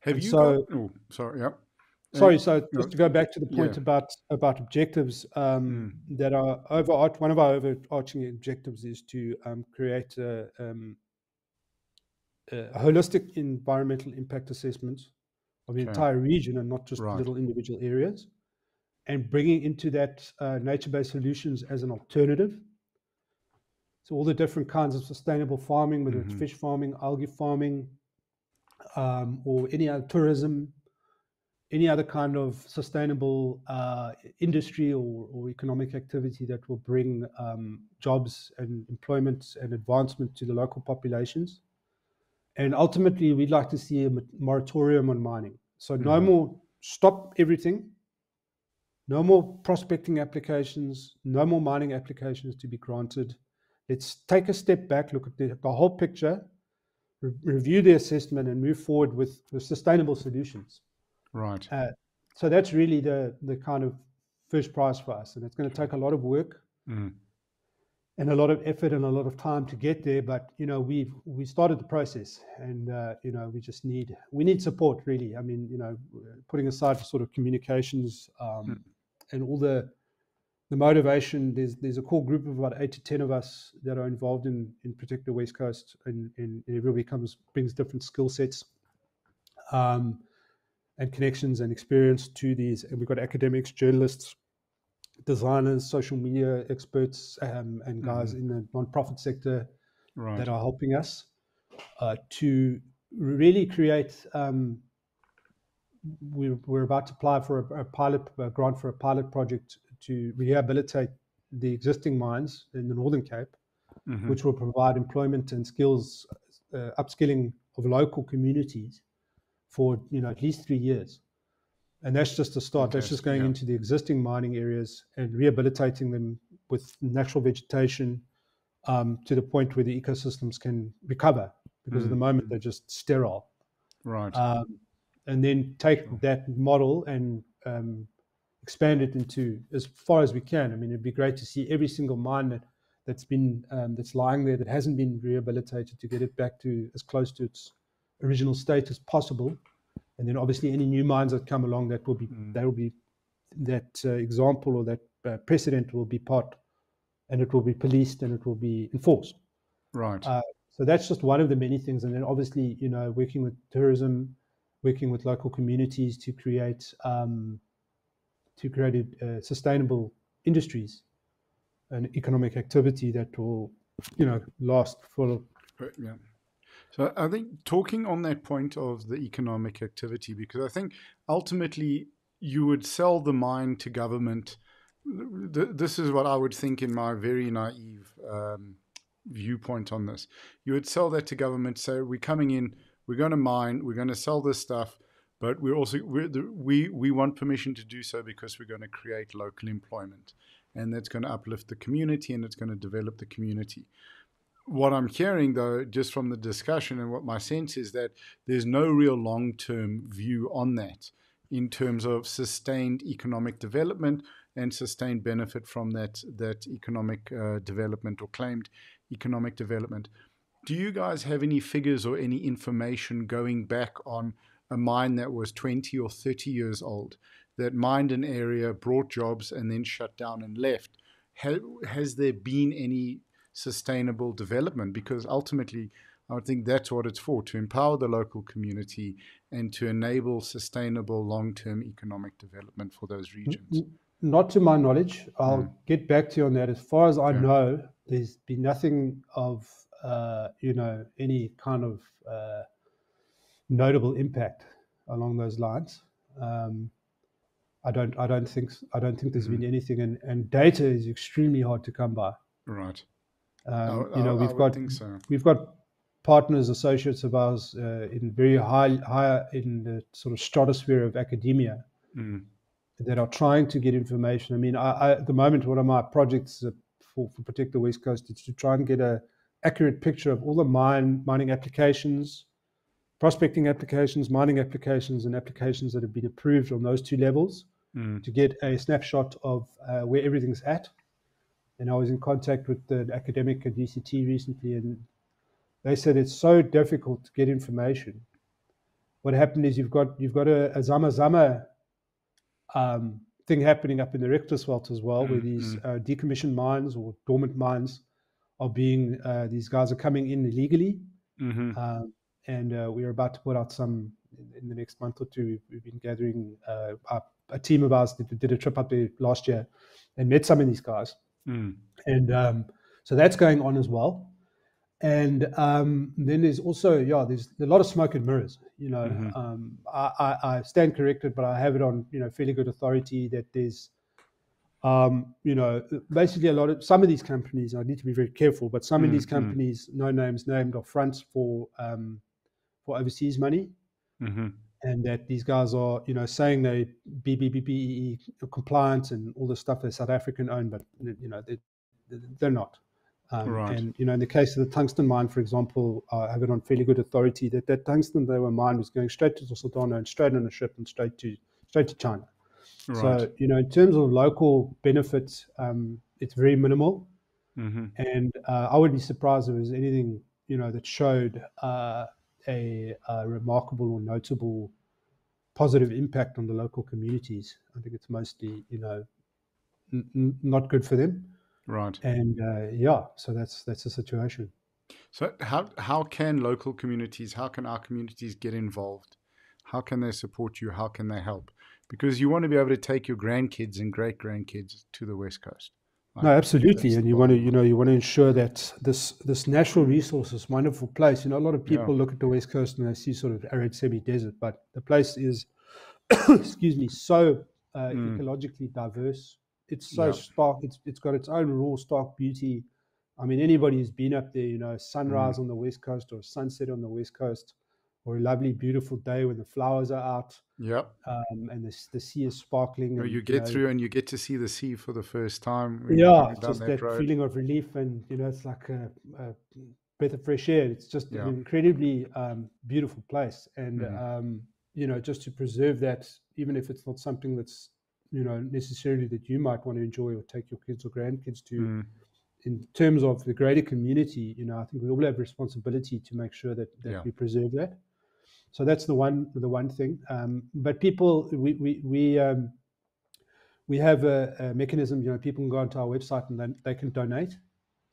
Have and you? So, So just to go back to the point about objectives, that are one of our overarching objectives is to create a holistic environmental impact assessment of the entire region and not just little individual areas, and bringing into that nature-based solutions as an alternative. So all the different kinds of sustainable farming, whether it's fish farming, algae farming, or any other tourism, any other kind of sustainable industry or economic activity that will bring jobs and employment and advancement to the local populations. And ultimately, we'd like to see a moratorium on mining. So no more stop everything, no more prospecting applications, no more mining applications to be granted. Let's take a step back, look at the whole picture, review the assessment and move forward with sustainable solutions. Right. So that's really the kind of first prize for us. And it's going to take a lot of work and a lot of effort and a lot of time to get there. But, you know, we started the process and, you know, we need support really. I mean, you know, putting aside for sort of communications and all the motivation, there's a core group of about 8 to 10 of us that are involved in Protect the West Coast, and everybody brings different skill sets. And connections and experience to these. And we've got academics, journalists, designers, social media experts, and guys in the nonprofit sector that are helping us to really create. We're about to apply for a grant for a pilot project to rehabilitate the existing mines in the Northern Cape, which will provide employment and skills, upskilling of local communities for, you know, at least 3 years. And that's just a start. That's just going into the existing mining areas and rehabilitating them with natural vegetation to the point where the ecosystems can recover, because at the moment they're just sterile. Right. And then take that model and expand it into as far as we can. I mean, it'd be great to see every single mine that's lying there that hasn't been rehabilitated, to get it back to as close to its original state as possible. And then obviously any new mines that come along, that will be that example or that precedent will be part, and it will be policed and it will be enforced. Right. So that's just one of the many things. And then obviously, you know, working with tourism, working with local communities to create sustainable industries and economic activity that will, you know, last for. Yeah. So I think talking on that point of the economic activity, because I think ultimately you would sell the mine to government. This is what I would think in my very naive viewpoint on this. You would sell that to government, say, we're coming in, we're going to mine, we're going to sell this stuff, but we want permission to do so because we're going to create local employment. And that's going to uplift the community and it's going to develop the community. What I'm hearing, though, just from the discussion and what my sense is, that there's no real long-term view on that in terms of sustained economic development and sustained benefit from that economic development, or claimed economic development. Do you guys have any figures or any information going back on a mine that was 20 or 30 years old, that mined an area, brought jobs, and then shut down and left? Has there been any sustainable development? Because ultimately I would think that's what it's for, to empower the local community and to enable sustainable long-term economic development for those regions. Not to my knowledge. I'll get back to you on that. As far as I know, there's been nothing of you know, any kind of notable impact along those lines. I don't think there's been anything, and data is extremely hard to come by. Right. You know, we've got partners, associates of ours in very higher in the sort of stratosphere of academia that are trying to get information. I mean, I at the moment, one of my projects for Protect the West Coast is to try and get an accurate picture of all the mining applications, prospecting applications, mining applications, and applications that have been approved on those two levels to get a snapshot of where everything's at. And I was in contact with an academic at UCT recently, and they said it's so difficult to get information. What happened is you've got a Zama-Zama thing happening up in the Richtersveld as well, where these decommissioned mines or dormant mines are being, these guys are coming in illegally. And we are about to put out some, in the next month or two, we've been gathering a team of ours that did a trip up there last year and met some of these guys. And so that's going on as well. And then there's also, there's a lot of smoke and mirrors, you know. I stand corrected, but I have it on, fairly good authority that there's, basically some of these companies, I need to be very careful, but some of these companies, no names named, are fronts for overseas money. And that these guys are, saying they BBBEE compliant and all this stuff, they're South African owned, but, they're not. Right. And, in the case of the tungsten mine, for example, I have it on fairly good authority that that tungsten they were mined was going straight to Sotano and straight on a ship and straight to China. Right. So, in terms of local benefits, it's very minimal. And I would be surprised if there was anything, that showed a remarkable or notable positive impact on the local communities. I think it's mostly, not good for them. Right. And so that's the situation. So how can our communities get involved? How can they support you? How can they help? Because you want to be able to take your grandkids and great-grandkids to the West Coast. No, absolutely. And you want to ensure that this natural resource, this wonderful place, a lot of people look at the West Coast and they see sort of arid semi-desert, but the place is, excuse me, so ecologically diverse. It's so stark. It's got its own raw, stark beauty. I mean, anybody who's been up there, sunrise on the West Coast or sunset on the West Coast or a lovely, beautiful day when the flowers are out. Yep. And the sea is sparkling. And, you get through and you get to see the sea for the first time. It's just that feeling of relief and, it's like a breath of fresh air. It's just an incredibly beautiful place. And, just to preserve that, even if it's not something that's, necessarily that you might want to enjoy or take your kids or grandkids to. In terms of the greater community, I think we all have a responsibility to make sure that we preserve that. So that's the one thing. But people, we have a mechanism. People can go onto our website and then they can donate.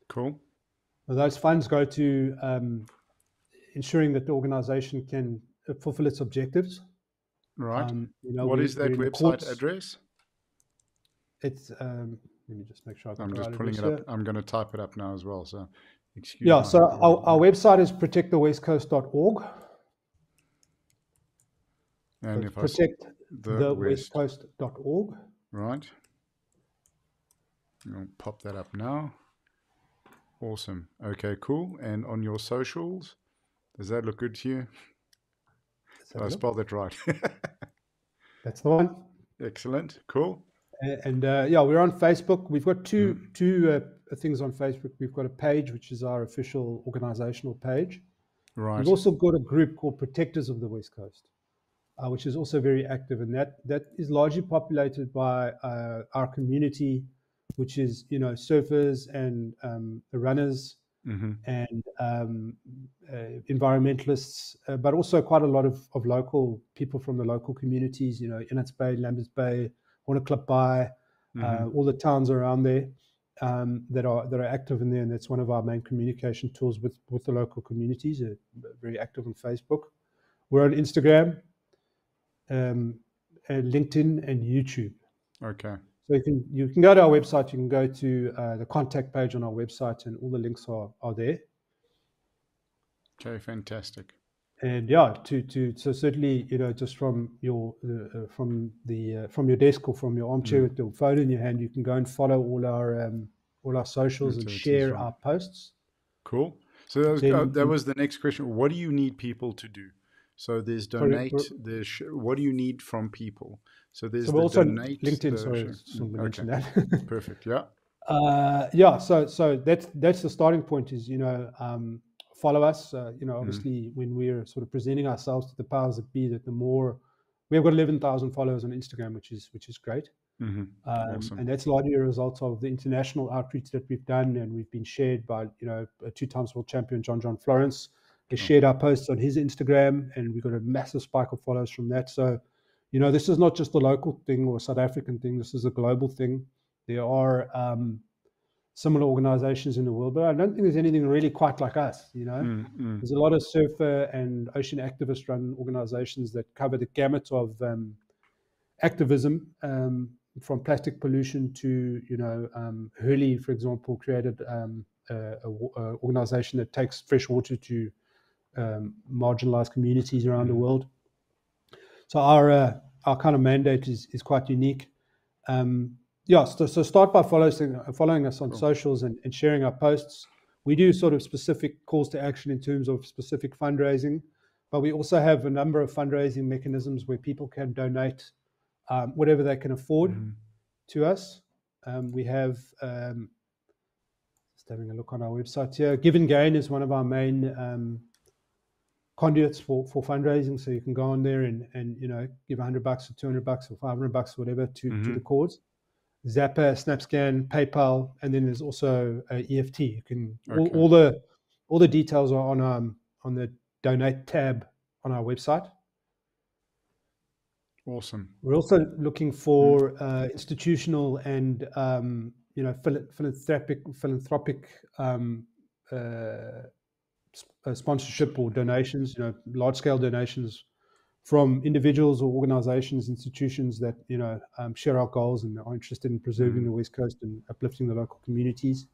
Cool. So those funds go to ensuring that the organization can fulfill its objectives. Right. What is that website address? It's let me just make sure. I'm just pulling it up. I'm going to type it up now as well. So, excuse me. Yeah. So our website is protectthewestcoast.org. And if I protectthewestcoast.org. Right. I'm going to pop that up now. Awesome. Okay. Cool. And on your socials, does that look good to you? I spelled that right. That's the one. Excellent. Cool. And we're on Facebook. We've got two things on Facebook. We've got a page, which is our official organizational page. Right. We've also got a group called Protectors of the West Coast, which is also very active. And that is largely populated by our community, which is, surfers and runners and environmentalists, but also quite a lot of local people from the local communities, Elands Bay, Lambert's Bay, Club by all the towns around there that are active in there, and that's one of our main communication tools with the local communities. They're very active on Facebook. We're on Instagram, and LinkedIn, and YouTube. Okay. So you can go to our website. You can go to the contact page on our website, and all the links are there. Okay, fantastic. And so certainly, just from your desk or from your armchair with your phone in your hand, you can go and follow all our socials and share our posts. Cool. So that was the next question. What do you need people to do? So there's donate. What do you need from people? So there's the also donate LinkedIn. Sorry, okay. Mention that. Perfect. Yeah. Yeah. So that's the starting point. Is follow us. Obviously, when we're sort of presenting ourselves to the powers that be, that the more we've got 11,000 followers on Instagram, which is great. Awesome. And that's largely a result of the international outreach that we've done, and we've been shared by a 2-time world champion John Florence. They shared our posts on his Instagram, and we got a massive spike of follows from that. So, this is not just a local thing or a South African thing. This is a global thing. There are similar organizations in the world, but I don't think there's anything really quite like us. There's a lot of surfer and ocean activist-run organizations that cover the gamut of activism, from plastic pollution to, Hurley, for example, created an organization that takes fresh water to marginalized communities around the world. So our kind of mandate is quite unique. So start by following us on socials and sharing our posts. We do sort of specific calls to action in terms of specific fundraising, but we also have a number of fundraising mechanisms where people can donate whatever they can afford to us. We have, just having a look on our website here, Give and Gain is one of our main conduits for fundraising. So you can go on there and give $100 or $200 or $500, whatever, to the cause. Zappa, SnapScan, PayPal, and then there's also EFT. You can all the details are on the donate tab on our website. Awesome. We're also looking for institutional and philanthropic sponsorship or donations, large-scale donations from individuals or organizations, institutions that, share our goals and are interested in preserving the West Coast and uplifting the local communities.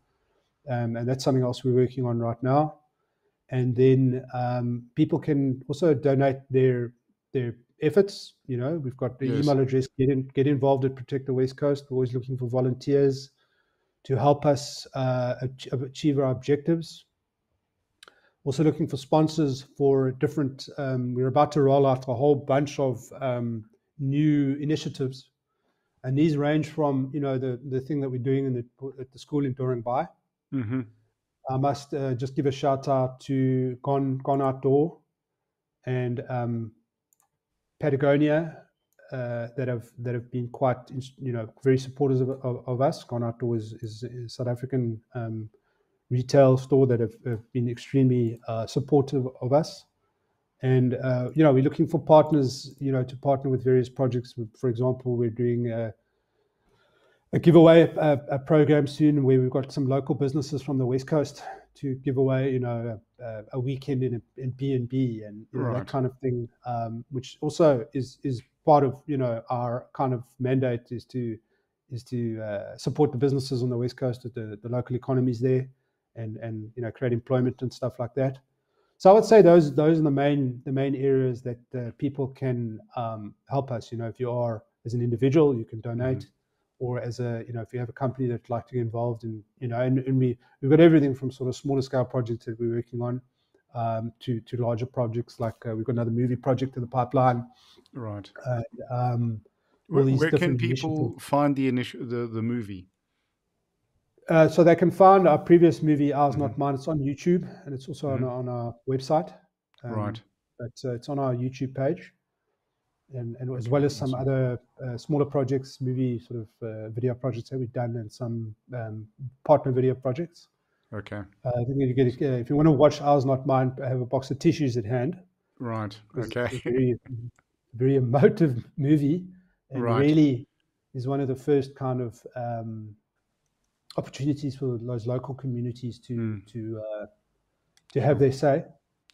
And that's something else we're working on right now. And then people can also donate their efforts. We've got the email address, get involved at Protect the West Coast. We're always looking for volunteers to help us achieve our objectives. Also looking for sponsors for different, we're about to roll out a whole bunch of new initiatives. And these range from, the thing that we're doing at the school in Dylan's Bay. I must just give a shout out to Gone Outdoor and Patagonia that have been quite, very supporters of us. Gone Outdoor is South African retail store that have been extremely supportive of us. And, we're looking for partners, to partner with various projects. For example, we're doing a giveaway a program soon where we've got some local businesses from the West Coast to give away, a weekend in B&B and that kind of thing, which also is part of, our kind of mandate is to support the businesses on the West Coast, the local economies there. And create employment and stuff like that. So I would say those are the main areas that people can help us. If you are as an individual, you can donate, or as a if you have a company that'd like to get involved in and we've got everything from sort of smaller scale projects that we're working on to larger projects like we've got another movie project in the pipeline. Right. Where can people find the movie? So they can find our previous movie, Ours Not Mine. It's on YouTube, and it's also on our website. But it's on our YouTube page, and as well as some other smaller projects, movie sort of video projects that we've done, and some partner video projects. Okay. I think you get if you want to watch Ours Not Mine, have a box of tissues at hand. Right. Okay. It's a very, very emotive movie, and really is one of the first kind of opportunities for those local communities to have their say.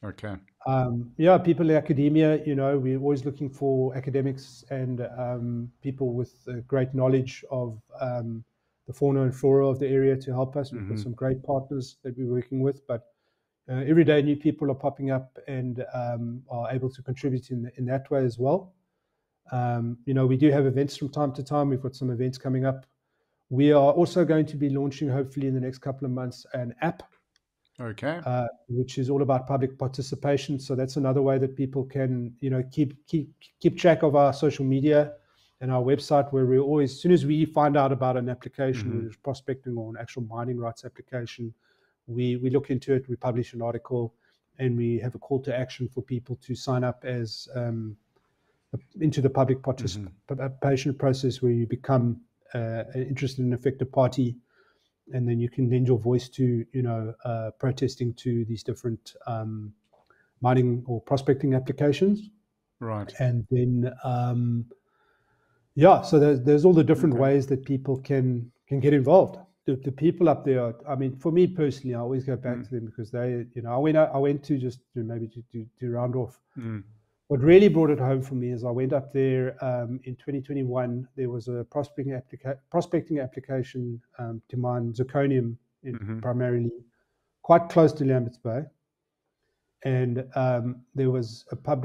Okay. People in academia, we're always looking for academics and people with great knowledge of the fauna and flora of the area to help us. We've got some great partners that we're working with, but every day new people are popping up and are able to contribute in that way as well. We do have events from time to time. We've got some events coming up. We are also going to be launching, hopefully in the next couple of months, an app, which is all about public participation. So that's another way that people can, keep track of our social media and our website, where we always, as soon as we find out about an application, mm-hmm. Prospecting or an actual mining rights application, we look into it, we publish an article, and we have a call to action for people to sign up as into the public participation mm-hmm. process, where you become an interested and affected party, and then you can lend your voice to, protesting to these different mining or prospecting applications. Right. And then, so there's all the different ways that people can get involved. The people up there, for me personally, I always go back to them, because they, I went to just maybe to round off. Mm. What really brought it home for me is I went up there in 2021. There was a prospecting application to mine zirconium, primarily quite close to Lambert's Bay. And they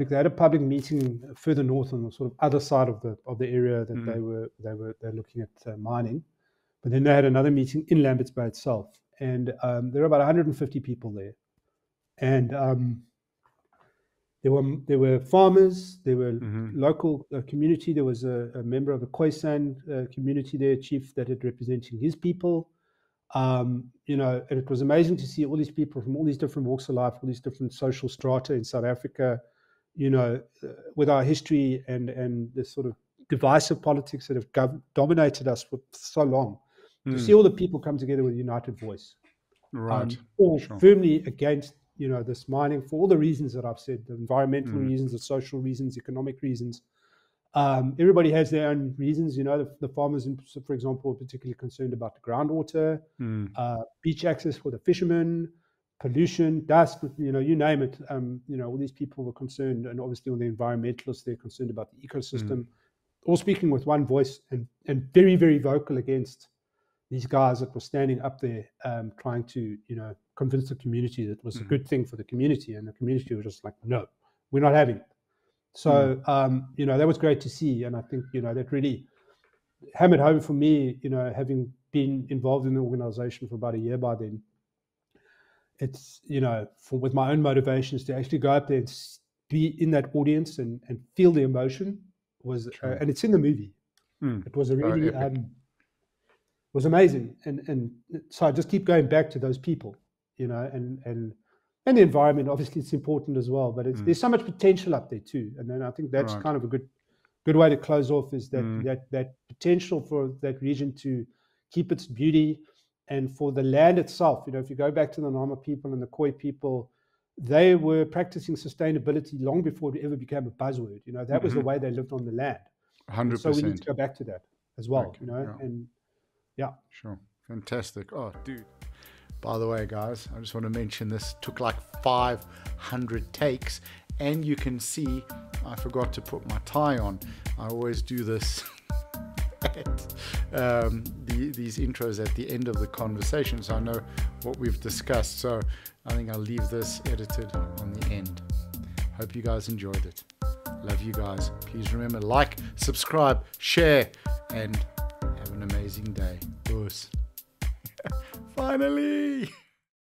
had a public meeting further north on the sort of other side of the area that they're looking at mining. But then they had another meeting in Lambert's Bay itself, and there were about 150 people there, and there were farmers, there were local community. There was a member of the Khoisan community there, chief that had representing his people. And it was amazing to see all these people from all these different walks of life, all these different social strata in South Africa, with our history and the sort of divisive politics that have dominated us for so long. To see all the people come together with a united voice, right? All firmly against, this mining, for all the reasons that I've said, the environmental reasons, the social reasons, economic reasons. Everybody has their own reasons, the farmers, for example, are particularly concerned about the groundwater, beach access for the fishermen, pollution, dust, you name it. All these people were concerned, and obviously all the environmentalists, they're concerned about the ecosystem, all speaking with one voice and very, very vocal against these guys that were standing up there trying to, convince the community that it was a good thing for the community. And the community was just like, no, we're not having it. So, that was great to see. And I think, that really hammered home for me, having been involved in the organization for about a year by then. It's, with my own motivations to actually go up there and be in that audience and feel the emotion was, and it's in the movie. It was a really, was amazing. And so I just keep going back to those people, and the environment, obviously, it's important as well, but there's so much potential up there too. And then I think that's kind of a good way to close off, is that, that potential for that region to keep its beauty, and for the land itself. If you go back to the Nama people and the Khoi people, they were practicing sustainability long before it ever became a buzzword. That was the way they lived on the land. 100%. So we need to go back to that as well, Yeah. And yeah. Sure. Fantastic. Oh, dude. By the way, guys, I just want to mention this took like 500 takes, and you can see I forgot to put my tie on. I always do this at these intros at the end of the conversation, so I know what we've discussed. So I think I'll leave this edited on the end. Hope you guys enjoyed it. Love you guys. Please remember, like, subscribe, share, and have an amazing day. Peace. Finally!